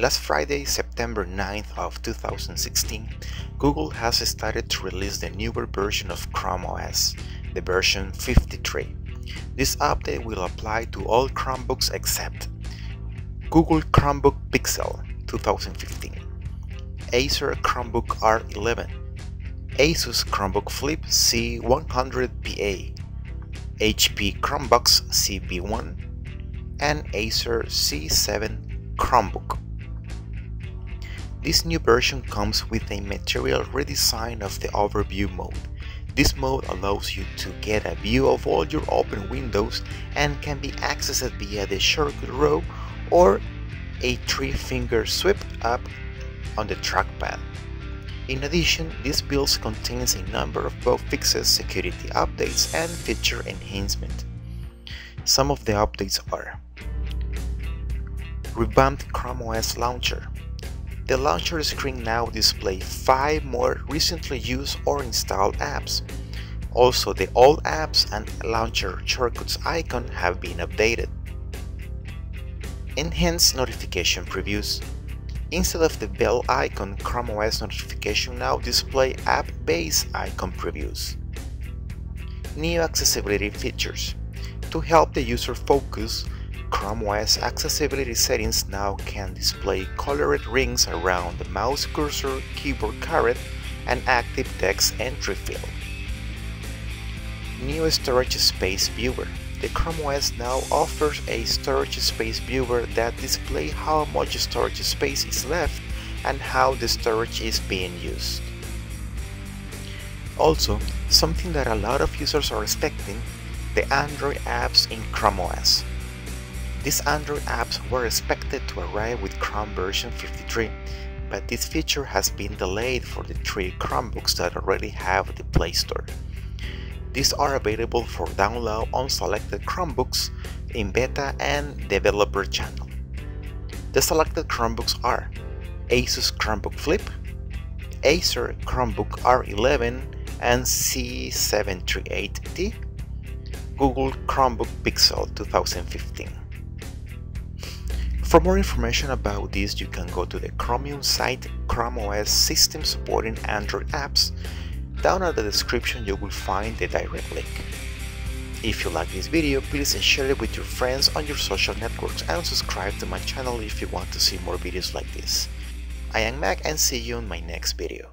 Last Friday, September 9th of 2016, Google has started to release the newer version of Chrome OS, the version 53. This update will apply to all Chromebooks except Google Chromebook Pixel 2015, Acer Chromebook R11, Asus Chromebook Flip C100PA, HP Chromebox CB1, and Acer C7 Chromebook. This new version comes with a material redesign of the overview mode. This mode allows you to get a view of all your open windows and can be accessed via the shortcut row or a three-finger sweep up on the trackpad. In addition, this build contains a number of bug fixes, security updates, and feature enhancement. Some of the updates are: revamped Chrome OS launcher. The launcher screen now displays 5 more recently used or installed apps. Also, the old apps and launcher shortcuts icon have been updated. Enhanced notification previews. Instead of the bell icon, Chrome OS notification now display app-based icon previews. New accessibility features. To help the user focus, Chrome OS accessibility settings now can display colored rings around the mouse cursor, keyboard caret, and active text entry field. New storage space viewer. The Chrome OS now offers a storage space viewer that displays how much storage space is left and how the storage is being used. Also, something that a lot of users are expecting, the Android apps in Chrome OS. These Android apps were expected to arrive with Chrome version 53, but this feature has been delayed for the 3 Chromebooks that already have the Play Store. These are available for download on selected Chromebooks in beta and developer channel. The selected Chromebooks are Asus Chromebook Flip, Acer Chromebook R11 and C738D, Google Chromebook Pixel 2015. For more information about this, you can go to the Chromium site, Chrome OS System Supporting Android Apps. Down at the description you will find the direct link. If you like this video, please share it with your friends on your social networks and subscribe to my channel if you want to see more videos like this. I am Mac and see you in my next video.